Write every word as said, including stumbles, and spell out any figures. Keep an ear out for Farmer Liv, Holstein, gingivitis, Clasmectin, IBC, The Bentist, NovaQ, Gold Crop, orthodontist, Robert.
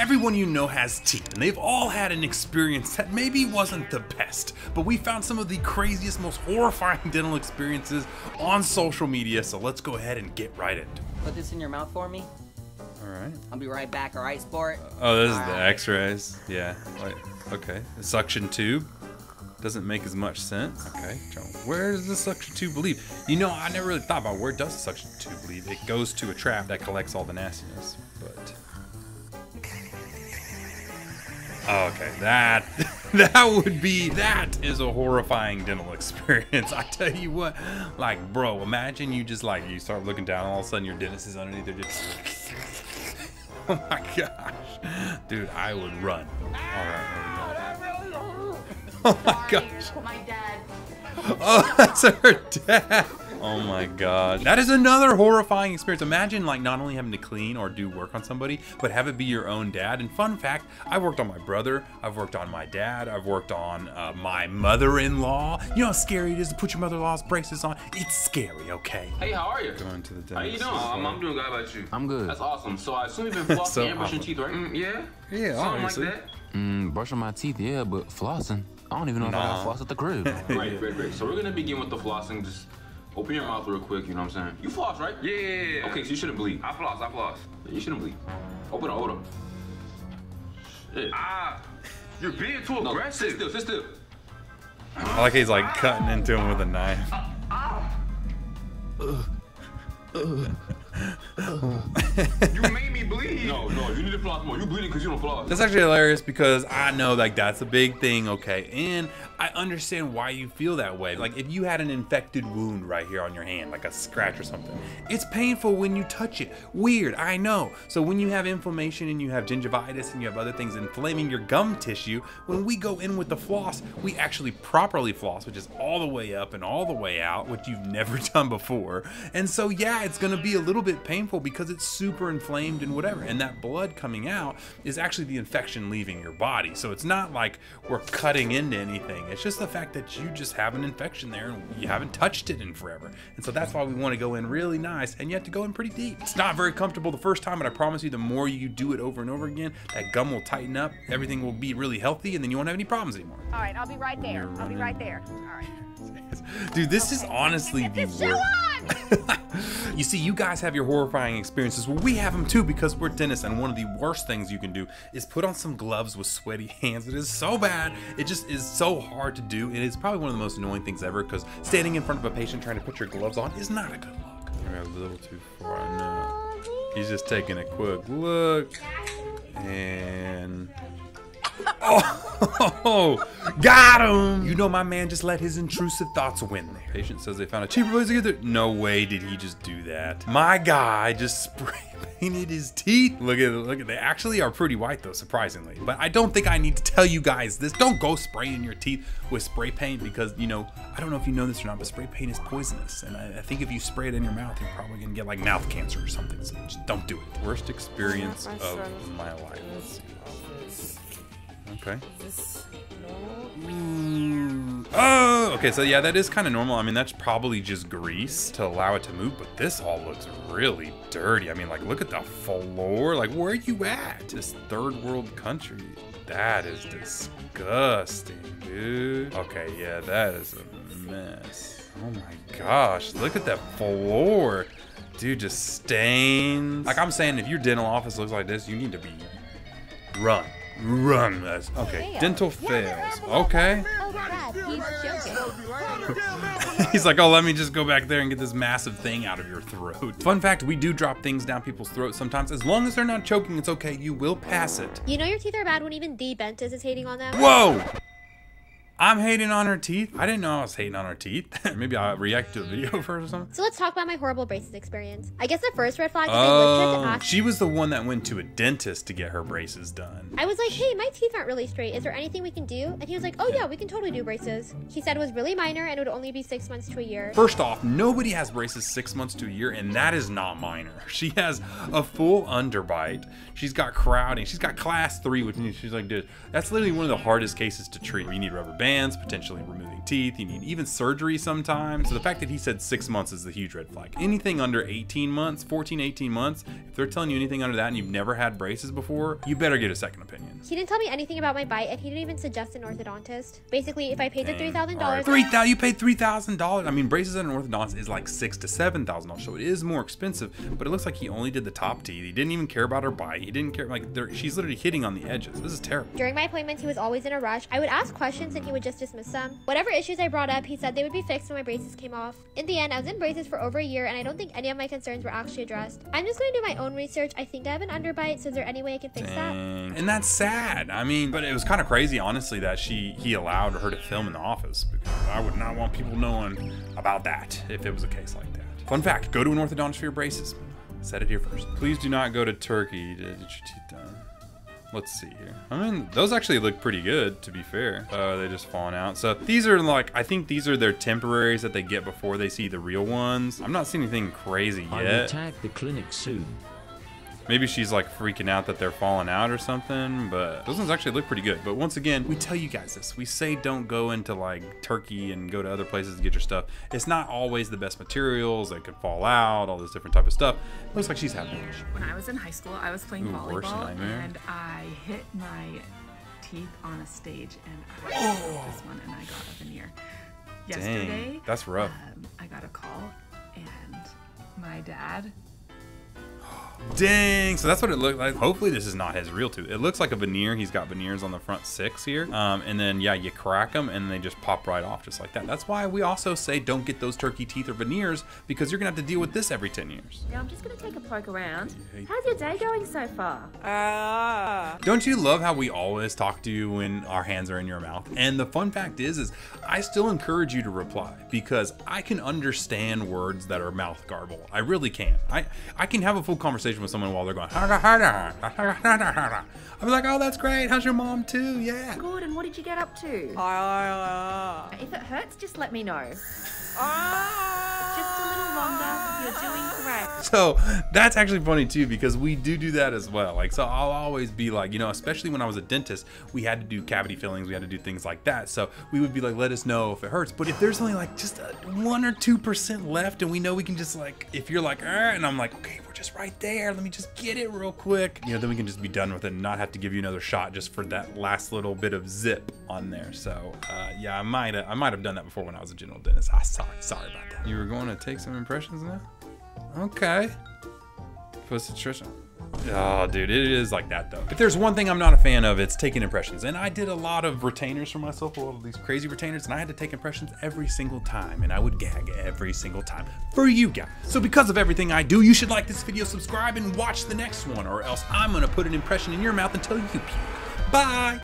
Everyone you know has teeth, and they've all had an experience that maybe wasn't the best, but we found some of the craziest, most horrifying dental experiences on social media, so let's go ahead and get right into it. Put this in your mouth for me. All right. I'll be right back, all right, sport? Oh, this all is right. The x-rays. Yeah, wait, okay. The suction tube. Doesn't make as much sense. Okay, where does the suction tube leave? You know, I never really thought about where does the suction tube leave. It goes to a trap that collects all the nastiness, but... Oh, okay, that that would be, that is a horrifying dental experience. I tell you what, like, bro, imagine you just like, you start looking down, all of a sudden your dentist is underneath, they're just, oh my gosh. Dude, I would run. All right, oh my gosh. My dad. Oh, that's her dad. Oh my God. That is another horrifying experience. Imagine like not only having to clean or do work on somebody, but have it be your own dad. And fun fact, I've worked on my brother. I've worked on my dad. I've worked on uh, my mother-in-law. You know how scary it is to put your mother-in-law's braces on? It's scary, okay? Hey, how are you? Going to the dentist. How you doing? I'm, I'm doing good. How about you? I'm good. That's awesome. So I assume you've been flossing so and brushing awesome. Teeth, right? Mm, yeah? Yeah, something obviously. Like that? Mm, brushing my teeth, yeah, but flossing. I don't even know nah. if I got floss at the crib. Right, right, right. So we're gonna begin with the flossing. Just open your mouth real quick, you know what I'm saying? You floss, right? Yeah, yeah, yeah. Okay, so you shouldn't bleed. I floss, I floss. You shouldn't bleed. Open up, hold up. Shit. Ah, you're being too no, aggressive. Sit still, sit still. I like he's like ah. cutting into him with a knife. Ah. Ah. Ugh. Ugh. You made me bleed. No, no, you need to floss more. You bleeding because you don't floss. That's actually hilarious because I know like that's a big thing, okay? And I understand why you feel that way. Like if you had an infected wound right here on your hand, like a scratch or something, it's painful when you touch it. Weird, I know. So when you have inflammation and you have gingivitis and you have other things inflaming your gum tissue, when we go in with the floss, we actually properly floss, which is all the way up and all the way out, which you've never done before. And so yeah, it's gonna be a little bit painful because it's super inflamed and whatever, and that blood coming out is actually the infection leaving your body. So it's not like we're cutting into anything, it's just the fact that you just have an infection there and you haven't touched it in forever. And so that's why we want to go in really nice, and you have to go in pretty deep. It's not very comfortable the first time, but I promise you the more you do it over and over again, that gum will tighten up, everything will be really healthy, and then you won't have any problems anymore. All right, I'll be right there. I'll be right there. All right. Dude, this okay. is honestly the worst. You see, you guys have your horrifying experiences. Well, we have them too because we're dentists, and one of the worst things you can do is put on some gloves with sweaty hands. It is so bad. It just is so hard to do, and it's probably one of the most annoying things ever because standing in front of a patient trying to put your gloves on is not a good look. You're a little too far. No. He's just taking a quick look. And... Oh, got him! You know my man just let his intrusive thoughts win there. Patient says they found a cheaper place to get there. No way did he just do that. My guy just sprayed painted his teeth. Look at look at they actually are pretty white though, surprisingly. But I don't think I need to tell you guys this. Don't go spraying your teeth with spray paint because, you know, I don't know if you know this or not, but spray paint is poisonous. And I, I think if you spray it in your mouth, you're probably gonna get like mouth cancer or something. So just don't do it. Worst experience of my life. Let's see. Okay. Oh, okay, so yeah, that is kind of normal. I mean, that's probably just grease to allow it to move, but this all looks really dirty. I mean, like, look at the floor. Like, where are you at? This third world country. That is disgusting, dude. Okay, yeah, that is a mess. Oh my gosh, look at that floor. Dude, just stains. Like I'm saying, if your dental office looks like this, you need to be run. Run this. Okay, dental fails. Okay. He's like, oh, let me just go back there and get this massive thing out of your throat. Fun fact, we do drop things down people's throats sometimes. As long as they're not choking, it's okay. You will pass it. You know your teeth are bad when even the Bentist is hating on them. Whoa! I'm hating on her teeth? I didn't know I was hating on her teeth. Maybe I'll react to the video first or something. So let's talk about my horrible braces experience. I guess the first red flag is oh, I looked at the she was the one that went to a dentist to get her braces done. I was like, hey, my teeth aren't really straight. Is there anything we can do? And he was like, oh yeah, we can totally do braces. He said it was really minor and it would only be six months to a year. First off, nobody has braces six months to a year, and that is not minor. She has a full underbite. She's got crowding. She's got class three, which means she's like, dude, that's literally one of the hardest cases to treat. You need rubber bands. demands, potentially removing teeth. You need even surgery sometimes. So the fact that he said six months is the huge red flag. Anything under eighteen months, fourteen, eighteen months, if they're telling you anything under that and you've never had braces before, you better get a second opinion. He didn't tell me anything about my bite, and he didn't even suggest an orthodontist. Basically, if I paid the three thousand dollars. three thousand dollars? You paid three thousand dollars? I mean, braces and an orthodontist is like six to seven thousand dollars, so it is more expensive, but it looks like he only did the top teeth. He didn't even care about her bite. He didn't care, like, she's literally hitting on the edges. This is terrible. During my appointments, he was always in a rush. I would ask questions and he would just dismiss them. Whatever issues I brought up, he said they would be fixed when my braces came off. In the end, I was in braces for over a year and I don't think any of my concerns were actually addressed. I'm just going to do my own research. I think I have an underbite, so is there any way I can fix Dang. that? And that's sad. I mean, but it was kind of crazy, honestly, that she he allowed her to film in the office, because I would not want people knowing about that if it was a case like that. Fun fact, go to an orthodontist for your braces. I said it here first. Please do not go to Turkey to get your teeth done. Let's see here. I mean, those actually look pretty good, to be fair. Uh, they just fallen out. So these are like, I think these are their temporaries that they get before they see the real ones. I'm not seeing anything crazy yet. I will tag the clinic soon. Maybe she's like freaking out that they're falling out or something, but those ones actually look pretty good. But once again, we tell you guys this. We say don't go into like Turkey and go to other places to get your stuff. It's not always the best materials. They could fall out, all this different type of stuff. Looks like she's having an issue. When I was in high school, I was playing Ooh, volleyball and I hit my teeth on a stage and I oh. hit this one and I got a veneer. Yesterday, Dang, that's rough. Um, I got a call and my dad Dang, so that's what it looked like. Hopefully this is not his real tooth. It looks like a veneer. He's got veneers on the front six here. Um, and then, yeah, you crack them and they just pop right off just like that. That's why we also say don't get those turkey teeth or veneers, because you're gonna have to deal with this every ten years. Now I'm just gonna take a poke around. How's your day going so far? Ah. Don't you love how we always talk to you when our hands are in your mouth? And the fun fact is, is I still encourage you to reply, because I can understand words that are mouth garble. I really can. I, I can have a full conversation with someone while they're going, I'll be like, oh, that's great. How's your mom too? Yeah. Gordon, what did you get up to? If it hurts, just let me know. Just a little longer. You're doing great. So that's actually funny too, because we do do that as well. Like, so I'll always be like, you know, especially when I was a dentist, we had to do cavity fillings. We had to do things like that. So we would be like, let us know if it hurts. But if there's only like just a one or two percent left, and we know we can just like, if you're like, and I'm like, okay, we're just right there. Let me just get it real quick. You know, then we can just be done with it and not have to give you another shot just for that last little bit of zip on there. So uh, yeah, I might I might have done that before when I was a general dentist. I Sorry, sorry about that. You were going to take some impressions now? Okay. Pussy Trisha. Oh, dude, it is like that, though. If there's one thing I'm not a fan of, it's taking impressions. And I did a lot of retainers for myself, all of these crazy retainers, and I had to take impressions every single time, and I would gag every single time for you guys. So because of everything I do, you should like this video, subscribe, and watch the next one, or else I'm going to put an impression in your mouth and tell you people. Bye!